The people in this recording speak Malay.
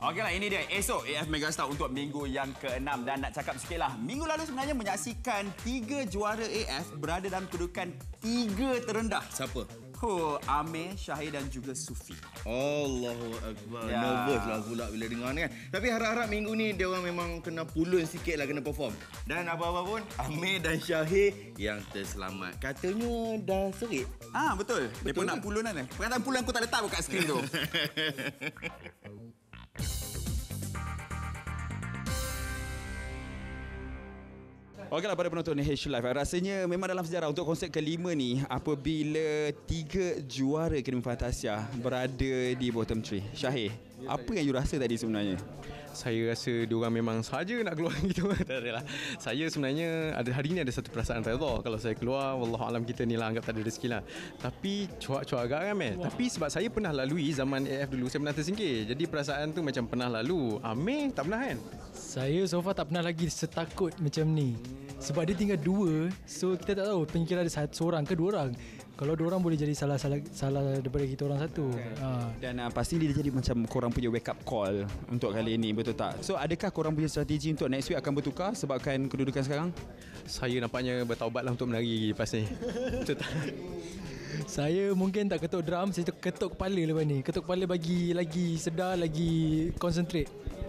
Okeylah, ini dia esok AF Mega Star untuk minggu yang ke-6. Dan nak cakap sikitlah, minggu lalu sebenarnya menyaksikan 3 juara AF berada dalam kedudukan 3 terendah. Siapa? Oh, Amir, Syahir dan juga Sufi. Allahu Akbar. Ya. Nervous lah pula bila dengar ni kan. Tapi harap-harap minggu ni dia orang memang kena pulun sikit lah, kena perform. Dan apa-apa pun, Amir dan Syahir yang terselamat. Katanya dah serik. Ah, betul. Dia pun nak pulun kan? Perkataan pulun aku tak letak kat skrin tu. Okeylah, para penonton H Live, rasanya memang dalam sejarah untuk konsert ke-5 ni apabila 3 juara Krim Fantasia berada di bottom 3. Syahir, apa yang you rasa tadi sebenarnya? Saya rasa diorang memang saja nak keluar gitu. Tak adalah. Saya sebenarnya ada hari ni ada satu perasaan redha kalau saya keluar. Wallahualam, kita ni lah anggap tak ada rezeki lah. Tapi cuak-cuak agak ramai. Wow. Tapi sebab saya pernah lalui zaman AF dulu, saya pernah tersingkir. Jadi perasaan tu macam pernah lalu. Amir tak pernah kan? Saya so far tak pernah lagi setakut macam ni. Sebab dia tinggal 2, so kita tak tahu pengkira ada seorang ke 2 orang. Kalau 2 orang boleh jadi salah daripada kita orang satu. Dan pasti dia jadi macam korang punya wake up call untuk kali ini, betul tak? So adakah korang punya strategi untuk next week akan bertukar sebabkan kedudukan sekarang? Saya nampaknya bertaubatlah untuk menari lepas ni. Betul tak? Saya mungkin tak ketuk drum, saya ketuk kepala lepas ni. Ketuk kepala bagi lagi sedar, lagi concentrate.